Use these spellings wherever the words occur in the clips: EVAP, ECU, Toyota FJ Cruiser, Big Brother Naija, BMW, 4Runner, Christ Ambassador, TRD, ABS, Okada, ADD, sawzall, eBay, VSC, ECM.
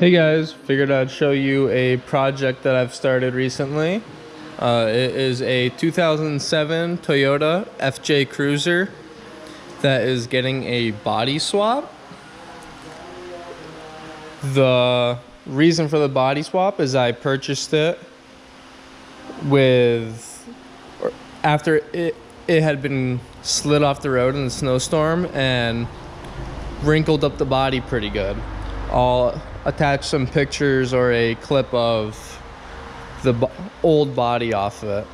Hey guys, figured I'd show you a project that I've started recently. It is a 2007 Toyota FJ Cruiser that is getting a body swap. The reason for the body swap is I purchased it after it had been slid off the road in the snowstorm and wrinkled up the body pretty good. I'll attach some pictures or a clip of the old body off of it.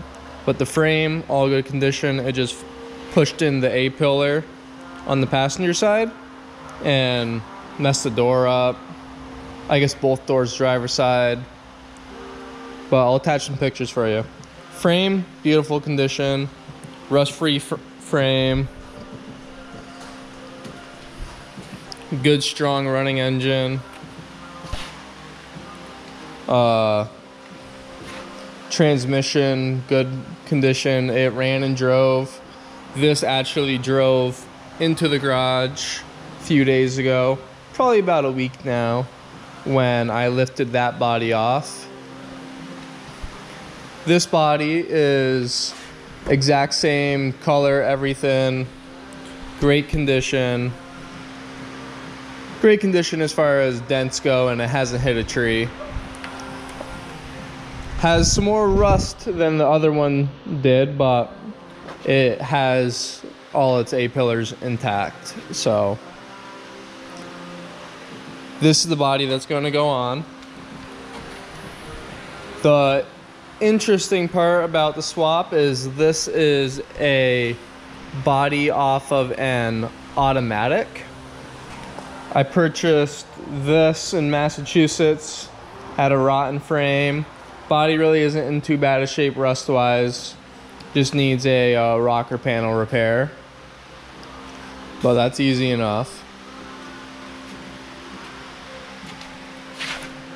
But the frame, all good condition, it just pushed in the A-pillar on the passenger side and messed the door up. I guess both doors, driver's side. But I'll attach some pictures for you. Frame, beautiful condition, rust-free frame. Good strong running engine, transmission good condition. It ran and drove. This actually drove into the garage a few days ago, probably about a week now, when I lifted that body off. This body is exact same color, everything, great condition. Great condition as far as dents go, and it hasn't hit a tree. Has some more rust than the other one did, but it has all its A-pillars intact. So this is the body that's going to go on. The interesting part about the swap is this is a body off of an automatic. I purchased this in Massachusetts, had a rotten frame. Body really isn't in too bad a shape rust-wise, just needs a rocker panel repair. But that's easy enough.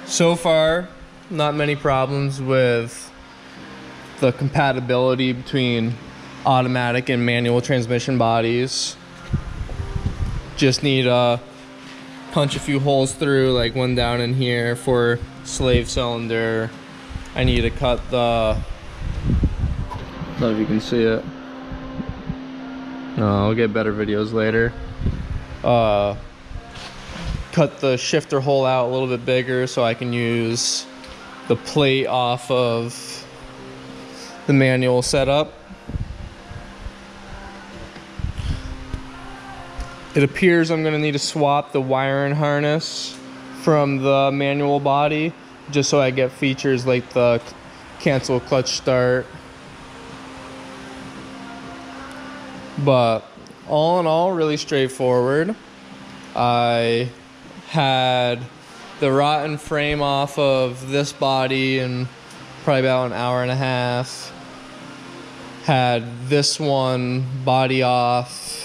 So far, not many problems with the compatibility between automatic and manual transmission bodies. Just need a punch a few holes through, like one down in here for slave cylinder. I need to cut the, I don't know if you can see it. No, I'll get better videos later. Cut the shifter hole out a little bit bigger so I can use the plate off of the manual setup. It appears I'm going to need to swap the wiring harness from the manual body just so I get features like the cancel clutch start. But all in all, really straightforward. I had the rotten frame off of this body in probably about an hour and a half. Had this one body off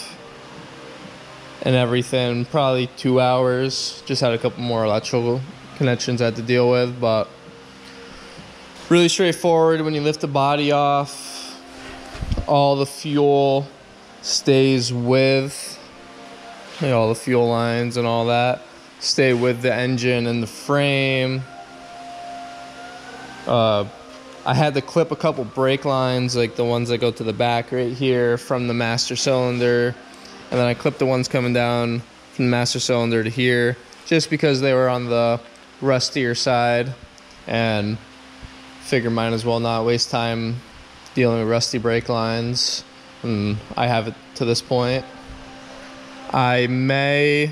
and everything, probably 2 hours. Just had a couple more electrical connections I had to deal with, but really straightforward. When you lift the body off, all the fuel stays with, you know, all the fuel lines and all that stay with the engine and the frame. I had to clip a couple brake lines, like the ones that go to the back right here, from the master cylinder. And then I clipped the ones coming down from the master cylinder to here just because they were on the rustier side and figure might as well not waste time dealing with rusty brake lines. And I have it to this point. I may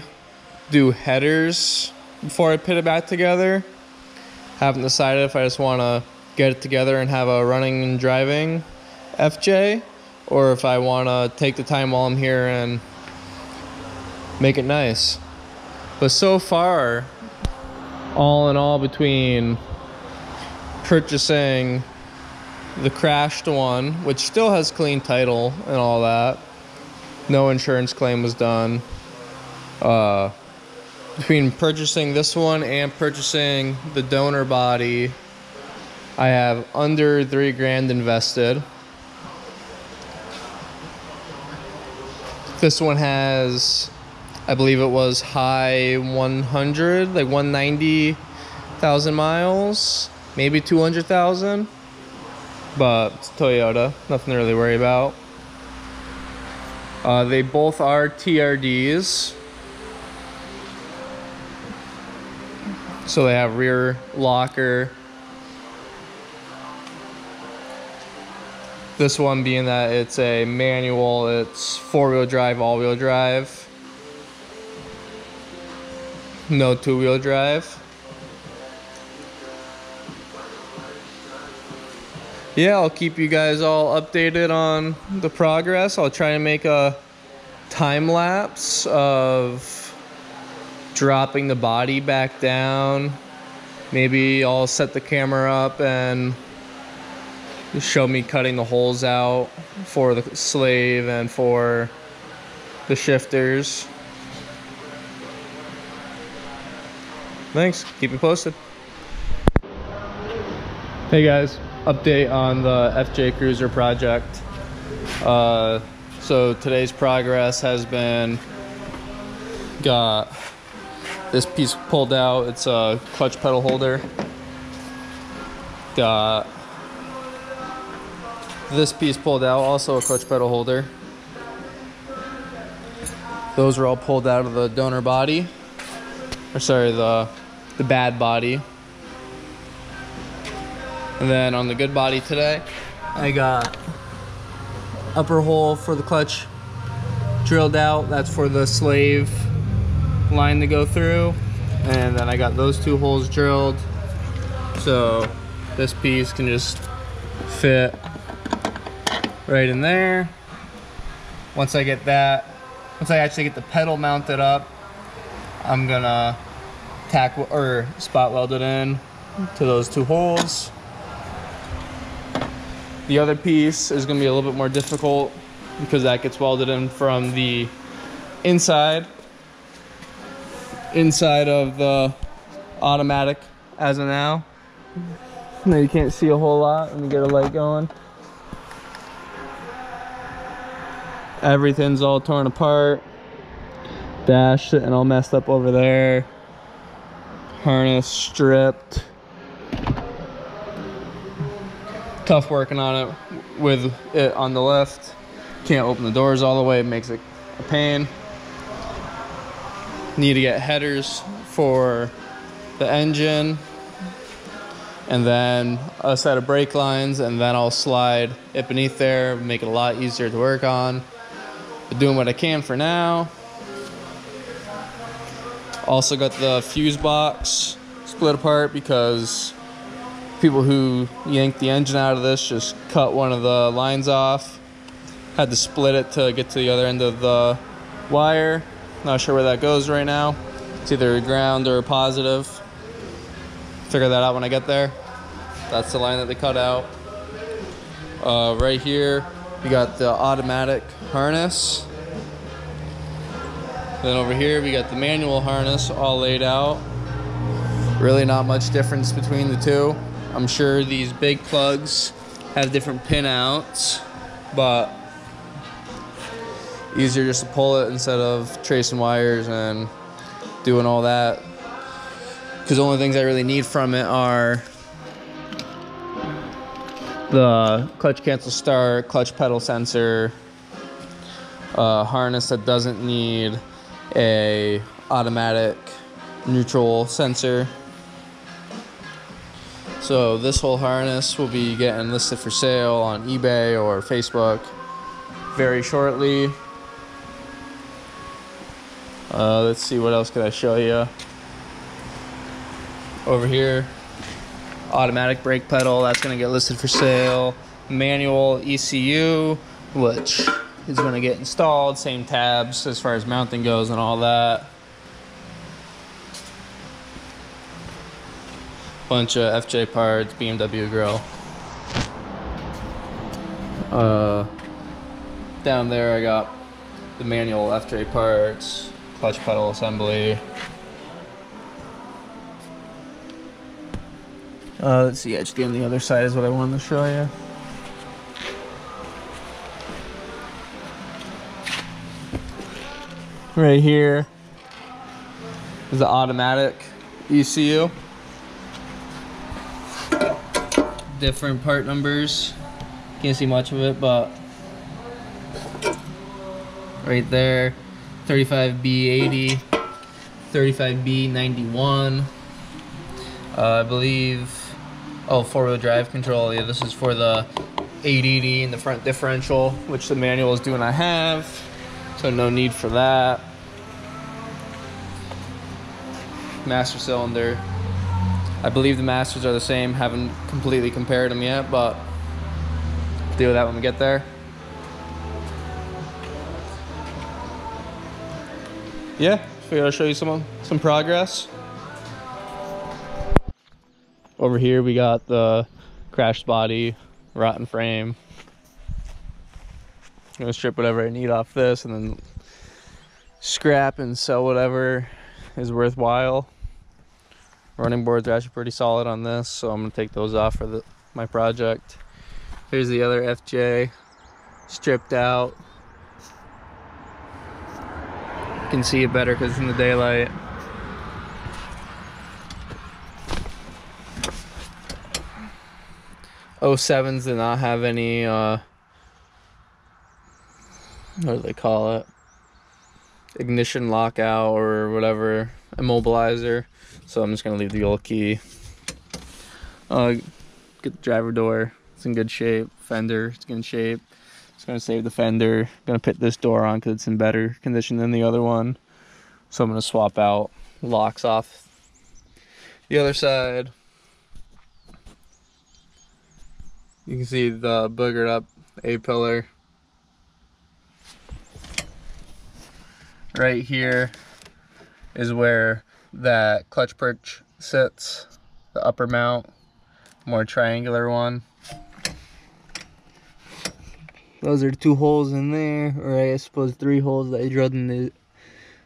do headers before I put it back together. Haven't decided if I just want to get it together and have a running and driving FJ, or if I want to take the time while I'm here and make it nice. But so far, all in all, between purchasing the crashed one, which still has clean title and all that, no insurance claim was done, between purchasing this one and purchasing the donor body, I have under $3,000 invested. This one has I believe it was high 100, like 190,000 miles, maybe 200,000. But it's Toyota, nothing to really worry about. They both are TRDs. So they have rear locker. This one being that it's a manual, it's four-wheel drive, all-wheel drive. No two-wheel drive. Yeah, I'll keep you guys all updated on the progress. I'll try and make a time lapse of dropping the body back down. Maybe I'll set the camera up and show me cutting the holes out for the slave and for the shifters. Thanks, keep me posted. Hey guys, update on the FJ Cruiser project. So today's progress has been, got this piece pulled out, it's a clutch pedal holder. Got this piece pulled out, also a clutch pedal holder. Those were all pulled out of the donor body, or sorry, the bad body. And then on the good body today, I got upper hole for the clutch drilled out. That's for the slave line to go through. And then I got those two holes drilled, so this piece can just fit right in there. Once I get that, once I actually get the pedal mounted up, I'm gonna tack or spot weld it in to those two holes. The other piece is gonna be a little bit more difficult because that gets welded in from the inside of the automatic as of now. Now you can't see a whole lot. Let me get a light going. Everything's all torn apart. Dash sitting all messed up over there. Harness stripped. Tough working on it with it on the lift. Can't open the doors all the way, it makes it a pain. Need to get headers for the engine and then a set of brake lines, and then I'll slide it beneath there, make it a lot easier to work on. But doing what I can for now. Also got the fuse box split apart because people who yanked the engine out of this just cut one of the lines off. Had to split it to get to the other end of the wire. Not sure where that goes right now. It's either ground or positive. Figure that out when I get there. That's the line that they cut out. Right here, we got the automatic harness. Then over here, we got the manual harness all laid out. Really not much difference between the two. I'm sure these big plugs have different pin outs, but easier just to pull it instead of tracing wires and doing all that, because the only things I really need from it are the clutch cancel start, clutch pedal sensor, a harness that doesn't need a automatic neutral sensor. So this whole harness will be getting listed for sale on eBay or Facebook very shortly. Let's see, what else could I show you? Over here, automatic brake pedal, that's gonna get listed for sale. Manual ECU, which is gonna get installed, same tabs as far as mounting goes and all that. Bunch of FJ parts, BMW grill. Down there I got the manual FJ parts, clutch pedal assembly. Let's see, HD on the other side is what I wanted to show you. Right here, is the automatic ECU. Different part numbers. Can't see much of it, but right there, 35B80, 35B91. I believe, oh, four-wheel drive control. Yeah, this is for the ADD and the front differential, which the manuals do not have, so no need for that. Master cylinder. I believe the masters are the same. Haven't completely compared them yet, but we'll deal with that when we get there. Yeah, so I'll show you some progress. Over here we got the crashed body, rotten frame. I'm gonna strip whatever I need off this and then scrap and sell whatever is worthwhile. Running boards are actually pretty solid on this, so I'm gonna take those off for my project. Here's the other FJ, stripped out. You can see it better because it's in the daylight. '07s did not have any, what do they call it? Ignition lockout or whatever, immobilizer. So I'm just gonna leave the old key. Get the driver door, it's in good shape. Fender, it's in good shape. It's gonna save the fender. I'm gonna put this door on because it's in better condition than the other one. So I'm gonna swap out locks off the other side. You can see the boogered up A-pillar. Right here is where that clutch perch sits, the upper mount, more triangular one. Those are two holes in there, or I suppose three holes that I drilled in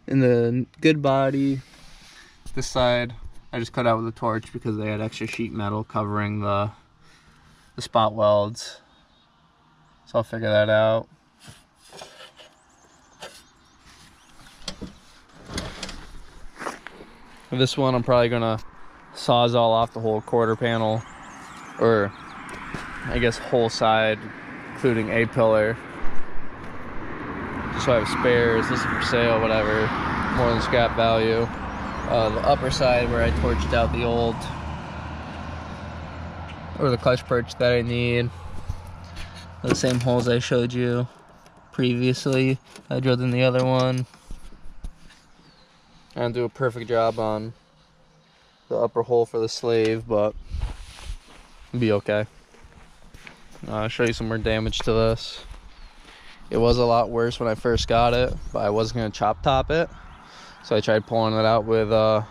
the good body. This side I just cut out with a torch because they had extra sheet metal covering the spot welds, so I'll figure that out. For this one, I'm probably gonna sawzall off the whole quarter panel, or I guess whole side, including A pillar. Just so I have spares. This is for sale, whatever, more than scrap value. The upper side where I torched out the old, or the clutch perch that I need. The same holes I showed you previously, I drilled in the other one. And do a perfect job on the upper hole for the slave, but it'll be okay. I'll show you some more damage to this. It was a lot worse when I first got it, but I wasn't gonna chop top it. So I tried pulling it out with a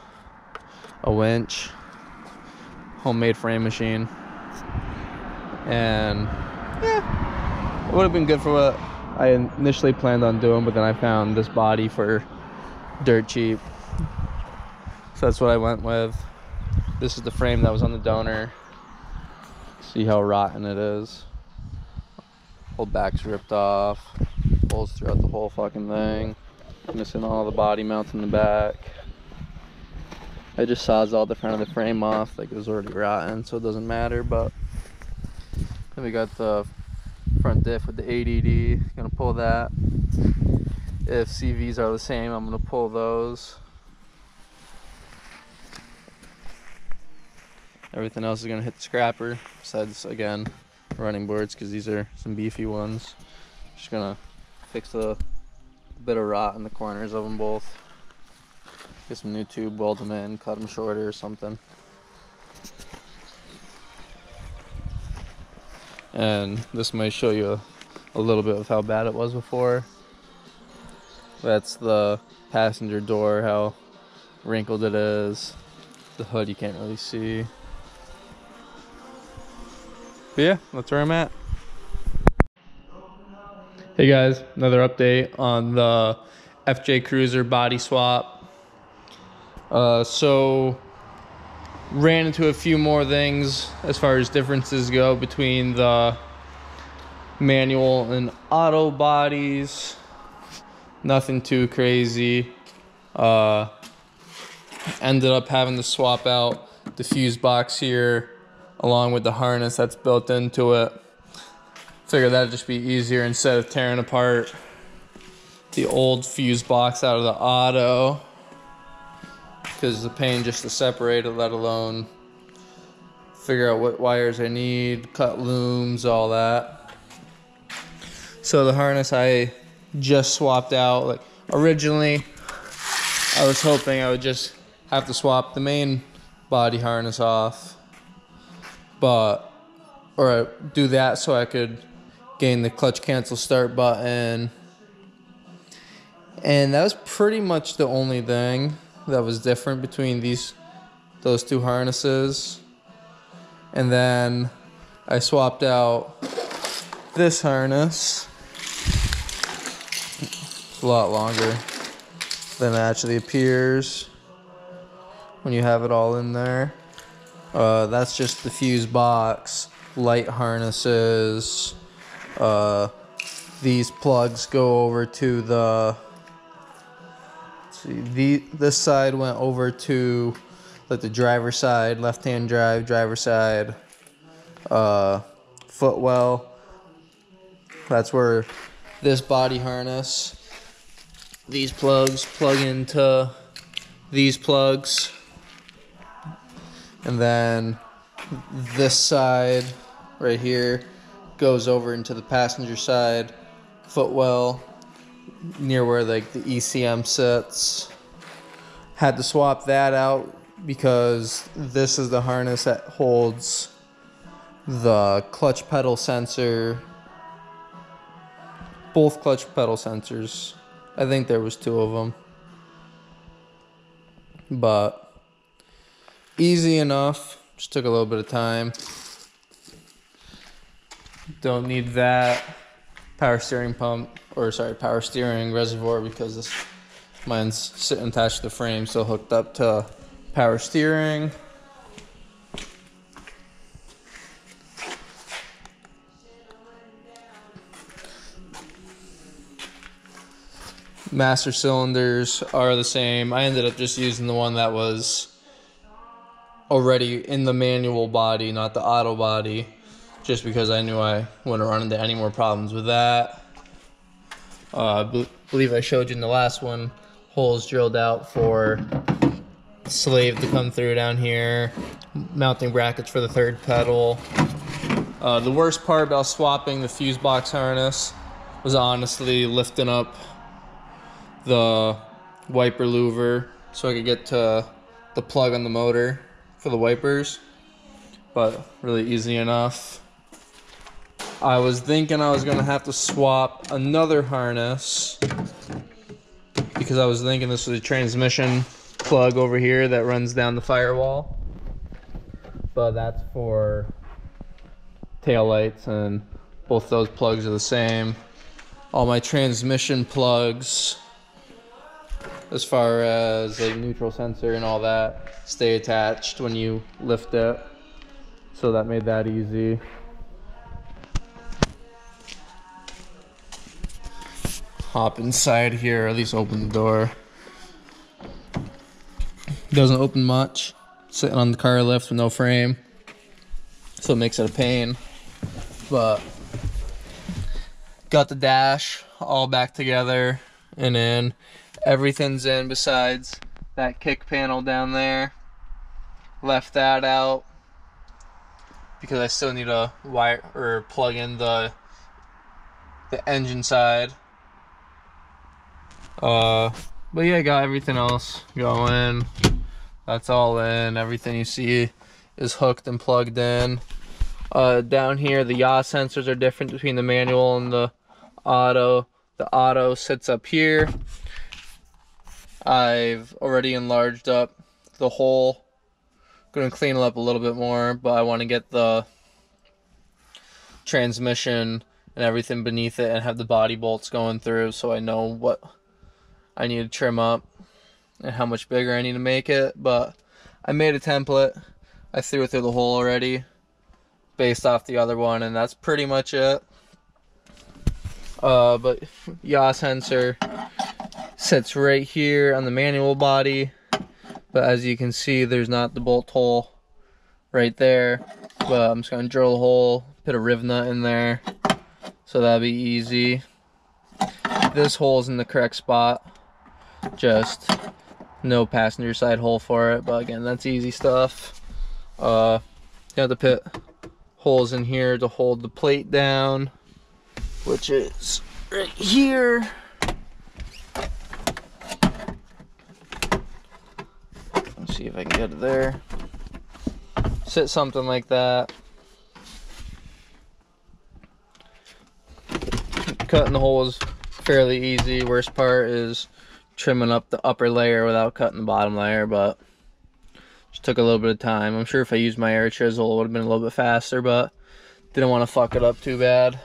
winch, homemade frame machine. And yeah, it would have been good for what I initially planned on doing, but then I found this body for dirt cheap, so that's what I went with. This is the frame that was on the donor. See how rotten it is. Whole back's ripped off, holes throughout the whole fucking thing, missing all the body mounts in the back. I just sawzalled the front of the frame off, like it was already rotten, so it doesn't matter. But then we got the front diff with the ADD, gonna pull that. If CVs are the same, I'm gonna pull those. Everything else is gonna hit the scrapper, besides, again, running boards, because these are some beefy ones. Just gonna fix a bit of rot in the corners of them both. Get some new tube, weld them in, cut them shorter or something. And this might show you a little bit of how bad it was before. That's the passenger door, how wrinkled it is. The hood you can't really see. But yeah, that's where I'm at. Hey guys, another update on the FJ Cruiser body swap. So ran into a few more things as far as differences go between the manual and auto bodies. Nothing too crazy. ended up having to swap out the fuse box here along with the harness that's built into it. Figure that'd just be easier instead of tearing apart the old fuse box out of the auto, because the pain just to separate it, let alone figure out what wires I need, cut looms, all that. So the harness I just swapped out. Like originally I was hoping I would just have to swap the main body harness off, but or do that so I could gain the clutch cancel start button. And that was pretty much the only thing that was different between those two harnesses. And then I swapped out this harness. It's a lot longer than it actually appears when you have it all in there. That's just the fuse box, light harnesses. These plugs go over to the, this side went over to like the driver's side, left-hand drive, driver's side, footwell. That's where this body harness, these plugs plug into these plugs. And then this side right here goes over into the passenger side footwell near where like the ECM sits. Had to swap that out because this is the harness that holds the clutch pedal sensor, both clutch pedal sensors. I think there was 2 of them, but easy enough, just took a little bit of time. Don't need that power steering pump, or sorry, power steering reservoir, because this mine's sitting attached to the frame, so hooked up to power steering. Master cylinders are the same. I ended up just using the one that was already in the manual body, not the auto body, just because I knew I wouldn't run into any more problems with that. I believe I showed you in the last one, holes drilled out for slave to come through down here, mounting brackets for the third pedal. The worst part about swapping the fuse box harness was honestly lifting up the wiper louver so I could get to the plug on the motor for the wipers, but really easy enough. I was thinking I was gonna have to swap another harness because I was thinking this was a transmission plug over here that runs down the firewall, but that's for taillights, and both those plugs are the same. All my transmission plugs, as far as a neutral sensor and all that, stay attached when you lift it, so that made that easy. Hop inside here, or at least open the door. Doesn't open much, sitting on the car lift with no frame, so it makes it a pain. But got the dash all back together and in. Everything's in besides that kick panel down there. Left that out because I still need to wire or plug in the engine side. But yeah, I got everything else going. That's all in. Everything you see is hooked and plugged in. Down here, the yaw sensors are different between the manual and the auto. The auto sits up here. I've already enlarged up the hole. Gonna clean it up a little bit more, but I want to get the transmission and everything beneath it and have the body bolts going through, so I know what I need to trim up and how much bigger I need to make it. But I made a template. I threw it through the hole already based off the other one, and that's pretty much it. But yaw sensor sits right here on the manual body. But as you can see, there's not the bolt hole right there. But I'm just going to drill a hole, put a riv nut in there. So that'll be easy. This hole's in the correct spot. Just no passenger side hole for it. But again, that's easy stuff. You have to put holes in here to hold the plate down, which is right here. Let's see if I can get it there. Sit something like that. Cutting the hole is fairly easy. Worst part is trimming up the upper layer without cutting the bottom layer, but just took a little bit of time. I'm sure if I used my air chisel, it would have been a little bit faster, but didn't want to fuck it up too bad.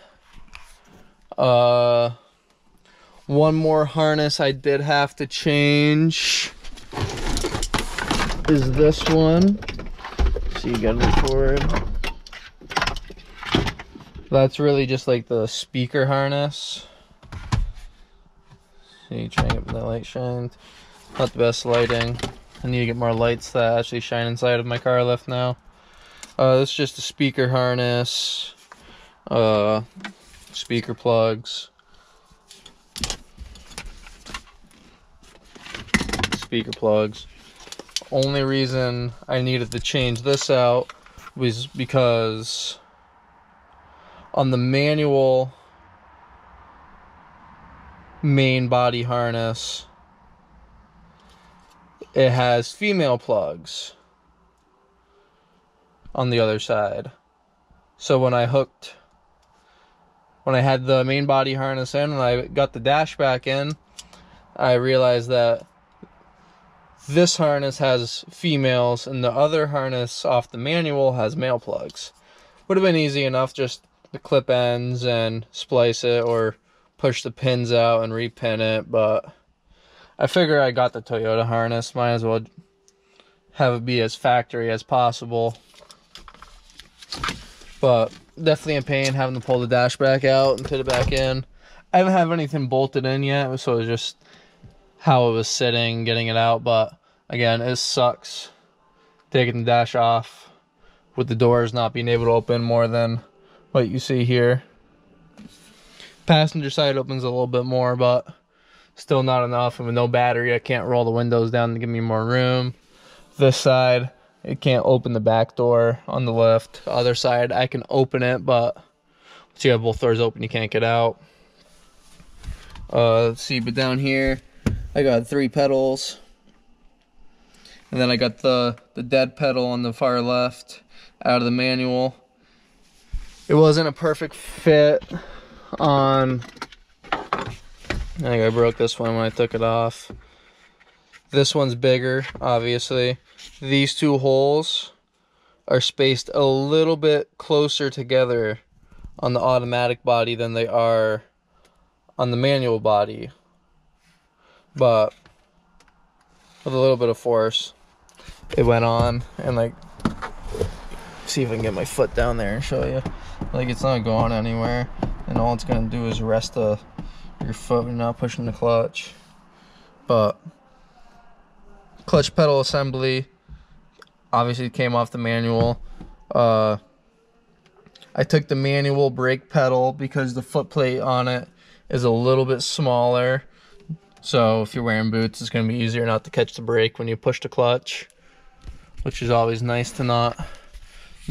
One more harness I did have to change is this one. So you gotta look forward. That's really just like the speaker harness. See, trying to get that light shined. Not the best lighting. I need to get more lights that actually shine inside of my car left now. This is just a speaker harness. Speaker plugs. Speaker plugs. Only reason I needed to change this out was because on the manual main body harness, it has female plugs on the other side. So when I had the main body harness in and I got the dash back in, I realized that this harness has females and the other harness off the manual has male plugs. Would have been easy enough just the clip ends and splice it or push the pins out and repin it, but I figure I got the Toyota harness, might as well have it be as factory as possible. But definitely a pain having to pull the dash back out and put it back in. I didn't have anything bolted in yet, so it was just how it was sitting, getting it out. But again, it sucks taking the dash off with the doors not being able to open more than what you see here. Passenger side opens a little bit more, but still not enough. And with no battery, I can't roll the windows down to give me more room. This side, it can't open the back door on the left. Other side, I can open it, but once you have both doors open, you can't get out. Let's see, but down here, I got 3 pedals. And then I got the dead pedal on the far left out of the manual. It wasn't a perfect fit on, I think I broke this one when I took it off. This one's bigger, obviously. These two holes are spaced a little bit closer together on the automatic body than they are on the manual body. But with a little bit of force, it went on and like, see if I can get my foot down there and show you. Like, it's not going anywhere, and all it's gonna do is rest your foot and not pushing the clutch. But clutch pedal assembly obviously came off the manual. I took the manual brake pedal because the foot plate on it is a little bit smaller, so if you're wearing boots, it's gonna be easier not to catch the brake when you push the clutch, which is always nice to not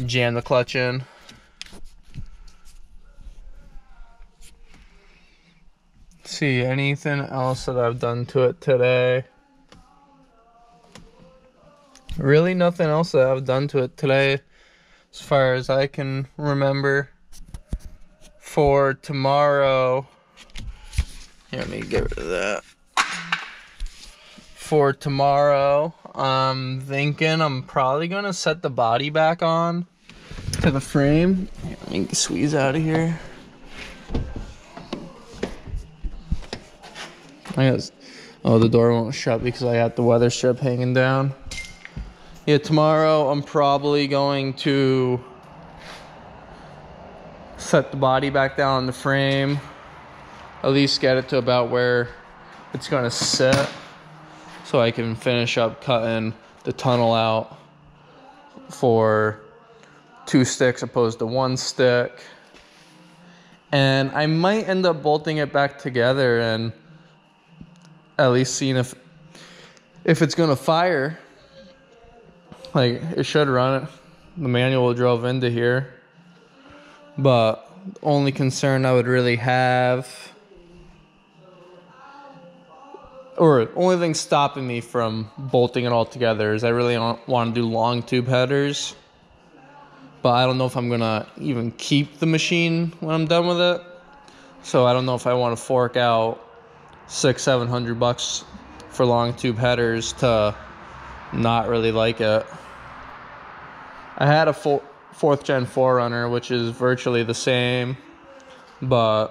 jam the clutch in. Let's see, anything else that I've done to it today? Really nothing else that I've done to it today as far as I can remember. For tomorrow, let me get rid of that. For tomorrow, I'm thinking I'm probably gonna set the body back on to the frame. Here, let me squeeze out of here. I guess, oh, the door won't shut because I got the weather strip hanging down. Yeah, tomorrow I'm probably going to set the body back down on the frame. At least get it to about where it's gonna sit, so I can finish up cutting the tunnel out for 2 sticks opposed to 1 stick. And I might end up bolting it back together and at least seeing if it's gonna fire. Like, it should run it. The manual drove into here. But the only concern I would really have, or the only thing stopping me from bolting it all together, is I really don't want to do long tube headers. But I don't know if I'm gonna even keep the machine when I'm done with it. So I don't know if I want to fork out $600-700 for long tube headers to not really like it. I had a 4th gen 4Runner, which is virtually the same, but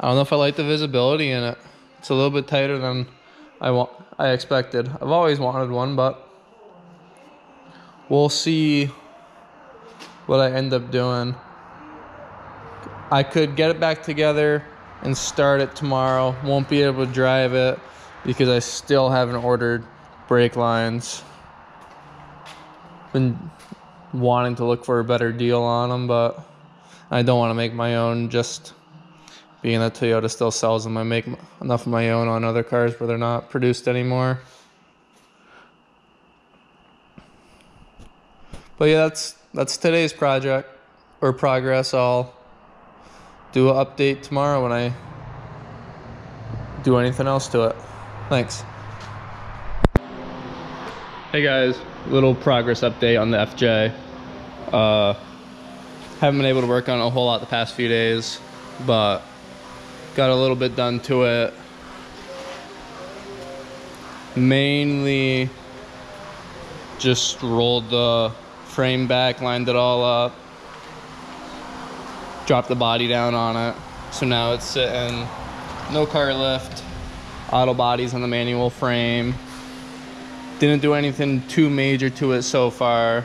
I don't know if I like the visibility in it. It's a little bit tighter than I expected. I've always wanted one, but we'll see what I end up doing. I could get it back together and start it tomorrow. Won't be able to drive it because I still haven't ordered brake lines. Been wanting to look for a better deal on them, but I don't want to make my own, just being that Toyota still sells them. I make enough of my own on other cars where they're not produced anymore. But yeah, that's today's project or progress. I'll do an update tomorrow when I do anything else to it. Thanks. Hey guys, little progress update on the FJ. Haven't been able to work on it a whole lot the past few days, but got a little bit done to it. Mainly just rolled the frame back, lined it all up, dropped the body down on it. So now it's sitting, no car lift, auto bodies on the manual frame. Didn't do anything too major to it so far.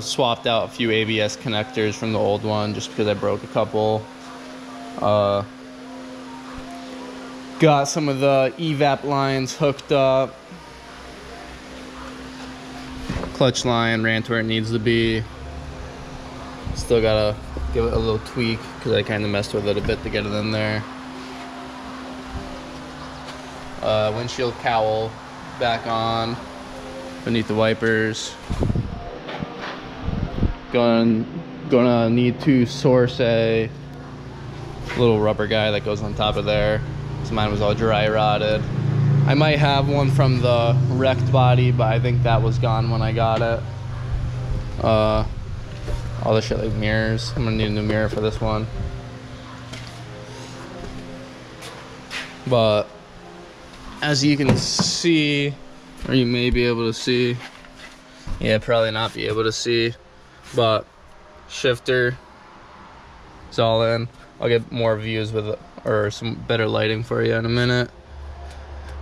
Swapped out a few ABS connectors from the old one just because I broke a couple. Got some of the EVAP lines hooked up. Clutch line ran to where it needs to be. Still gotta give it a little tweak because I kind of messed with it a bit to get it in there. Windshield cowl back on beneath the wipers. Gonna need to source a little rubber guy that goes on top of there. So mine was all dry rotted. I might have one from the wrecked body, but I think that was gone when I got it. All this shit like mirrors. I'm gonna need a new mirror for this one. But as you can see, or you may be able to see, yeah, probably not be able to see, but shifter is all in. I'll get more views with it, or some better lighting for you in a minute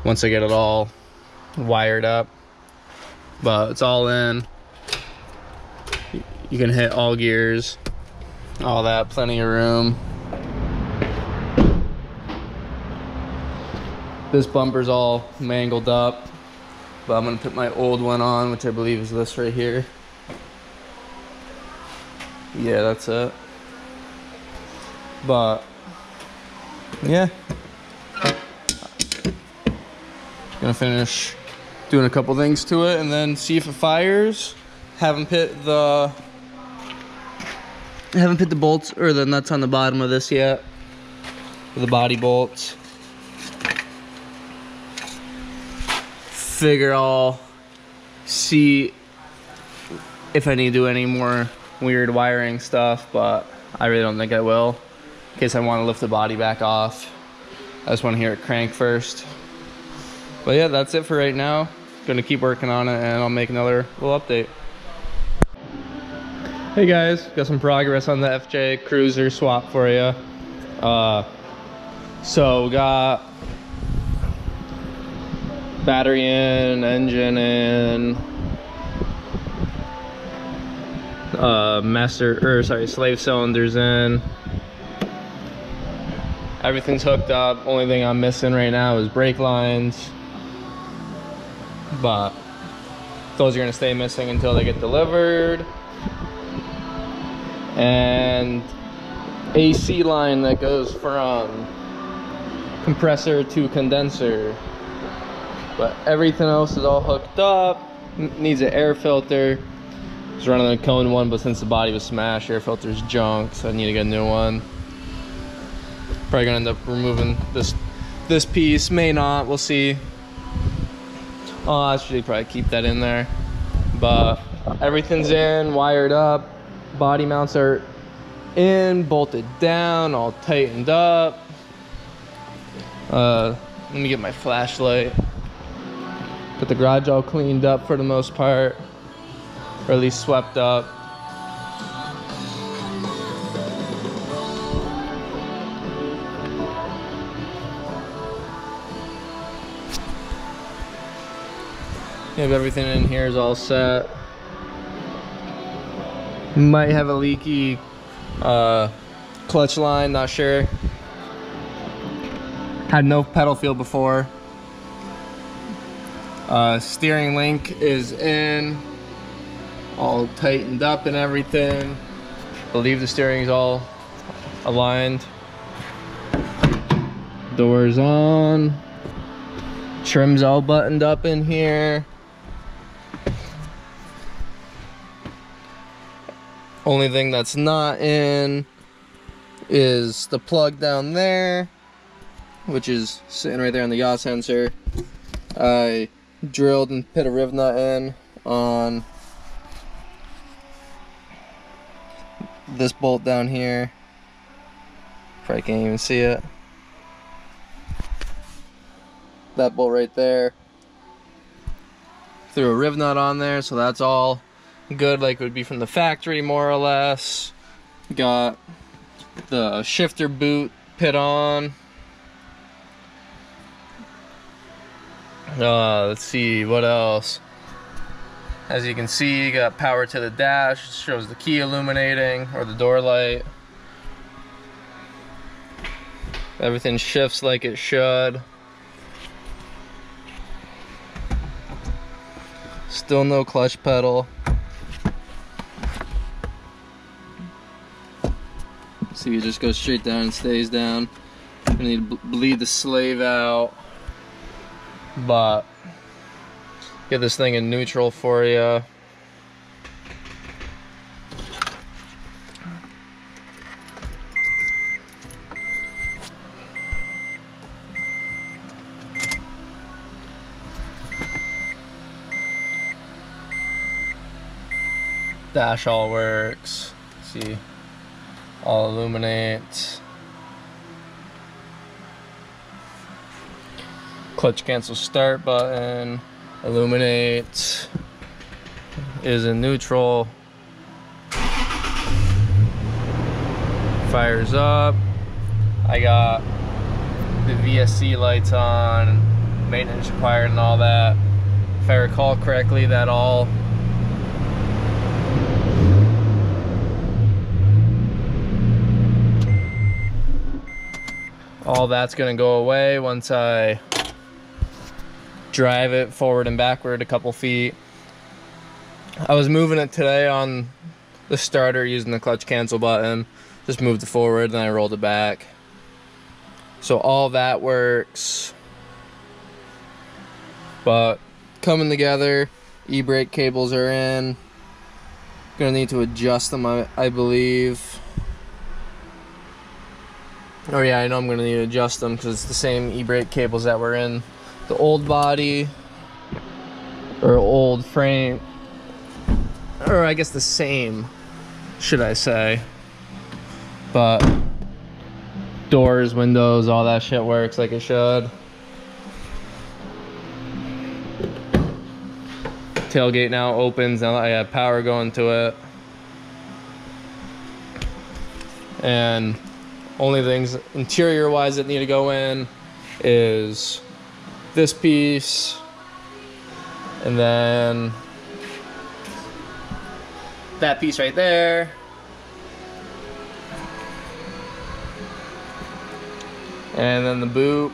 once I get it all wired up. But it's all in. You can hit all gears, all that, plenty of room. This bumper's all mangled up, but I'm gonna put my old one on, which I believe is this right here. Yeah, that's it. But yeah, gonna finish doing a couple things to it and then see if it fires. Haven't put the bolts or the nuts on the bottom of this yet, the body bolts. Figure I'll see if I need to do any more weird wiring stuff, but I really don't think I will. In case I want to lift the body back off, I just want to hear it crank first. But yeah, that's it for right now. Gonna keep working on it and I'll make another little update. Hey guys, got some progress on the FJ Cruiser swap for you. So got battery in, engine in, slave cylinders in. Everything's hooked up. Only thing I'm missing right now is brake lines. but those are gonna stay missing until they get delivered. And AC line that goes from compressor to condenser, but everything else is all hooked up. Needs an air filter. It's running a cone one, but since the body was smashed, air filter's junk, so I need to get a new one. Probably gonna end up removing this piece, may not, we'll see. I'll actually probably keep that in there. But everything's in, wired up, body mounts are in, bolted down, all tightened up. Let me get my flashlight. But the garage all cleaned up for the most part, or at least swept up. Yeah, everything in here is all set. Might have a leaky clutch line, not sure. Had no pedal feel before. Steering link is in, all tightened up and everything. I believe the steering is all aligned. Doors on. Trim's all buttoned up in here. Only thing that's not in is the plug down there, which is sitting right there on the yaw sensor. I drilled and put a riv nut in on this bolt down here. Probably can't even see it. That bolt right there. Threw a riv nut on there, so that's all good, like it would be from the factory, more or less. Got the shifter boot pit on. Let's see what else. As you can see, you got power to the dash, shows the key illuminating or the door light. Everything shifts like it should. Still no clutch pedal. See, it just goes straight down and stays down. You need to bleed the slave out. But get this thing in neutral for you. Dash all works. Let's see, all illuminates. Clutch cancel start button, illuminates, is in neutral, fires up. I got the VSC lights on, maintenance required and all that. If I recall correctly, that all that's gonna go away once I drive it forward and backward a couple feet. I was moving it today on the starter using the clutch cancel button. Just moved it forward, then I rolled it back. So all that works. But coming together, e-brake cables are in. Gonna need to adjust them, I believe. Oh yeah, I know I'm gonna need to adjust them because it's the same e-brake cables that were in the old body, or old frame, or I guess the same, should I say. But doors, windows, all that shit works like it should. Tailgate now opens, now that I have power going to it. And only things interior wise that need to go in is this piece, and then that piece right there. And then the boot.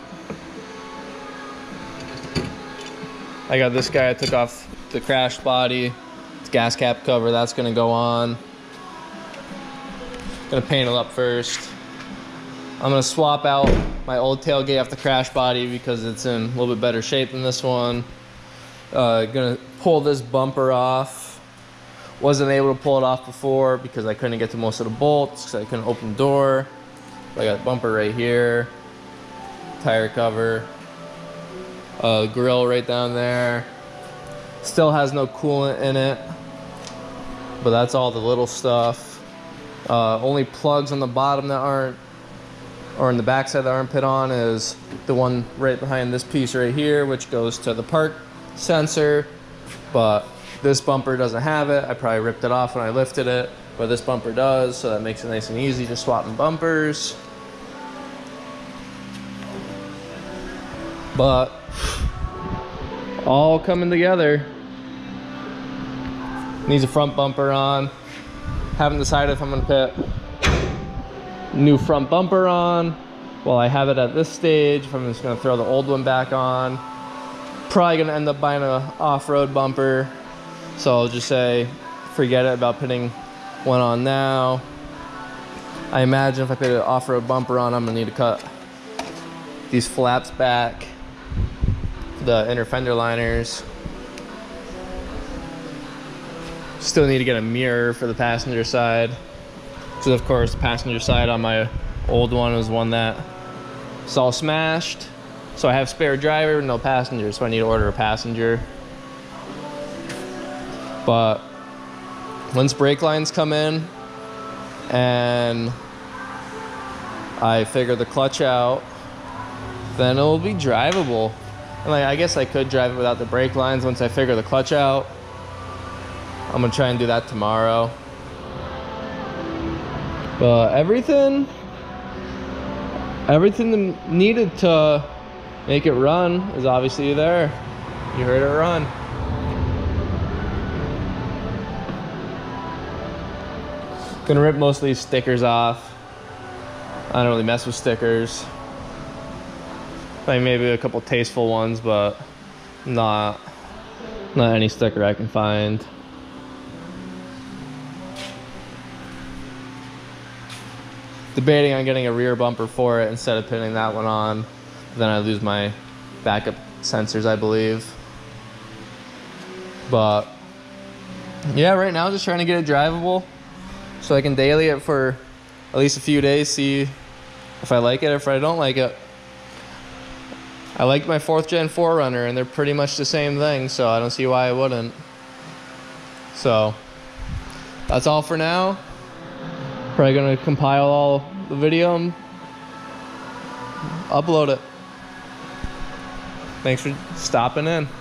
I got this guy, I took off the crash body, it's gas cap cover, that's gonna go on. Gonna paint it up first. I'm gonna swap out my old tailgate off the crash body because it's in a little bit better shape than this one. Gonna pull this bumper off. Wasn't able to pull it off before because I couldn't get to most of the bolts because I couldn't open the door. But I got a bumper right here, tire cover, grill right down there. Still has no coolant in it, but that's all the little stuff. Only plugs on the bottom that aren't, or in the backside of the armpit on, is the one right behind this piece right here, which goes to the park sensor. But this bumper doesn't have it. I probably ripped it off when I lifted it, but this bumper does, so that makes it nice and easy, just swapping bumpers. But all coming together. Needs a front bumper on. Haven't decided if I'm gonna put new front bumper on. Well, I have it at this stage. If I'm just gonna throw the old one back on. Probably gonna end up buying an off-road bumper. So I'll just say, forget it about putting one on now. I imagine if I put an off-road bumper on, I'm gonna need to cut these flaps back, the inner fender liners. Still need to get a mirror for the passenger side. So of course, the passenger side on my old one was one that it's all smashed. So I have spare driver, no passenger, so I need to order a passenger. But once brake lines come in and I figure the clutch out, then it will be drivable. And I guess I could drive it without the brake lines once I figure the clutch out. I'm gonna try and do that tomorrow. But everything needed to make it run is obviously there. You heard it run. Gonna rip most of these stickers off. I don't really mess with stickers. Like maybe a couple tasteful ones, but not any sticker I can find. Debating on getting a rear bumper for it instead of pinning that one on. Then I lose my backup sensors, I believe. But yeah, right now just trying to get it drivable so I can daily it for at least a few days, see if I like it or if I don't like it. I like my 4th Gen 4Runner, and they're pretty much the same thing, so I don't see why I wouldn't. So, that's all for now. Probably gonna compile all the video and upload it. Thanks for stopping in.